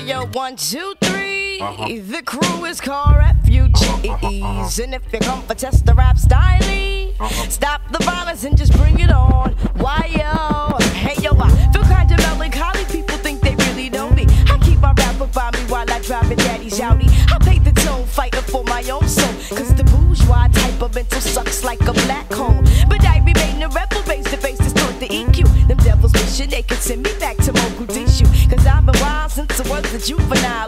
Okay, yo, 1, 2, 3. The crew is called Refugees, and if you come for test the rap styling, stop the violence and just bring it on. Why yo? Hey yo, I feel kind of melancholy. People think they really know me. I keep my rapper by me while I drive it, daddy's shouty. I pay the tone, fighting for my own soul, 'cause the bourgeois type of mental sucks like a black hole. But I remain a rebel, face to face, distort the EQ. Them devils wishing they could send me back to Mogadishu, 'cause I've been wild since I was a juvenile.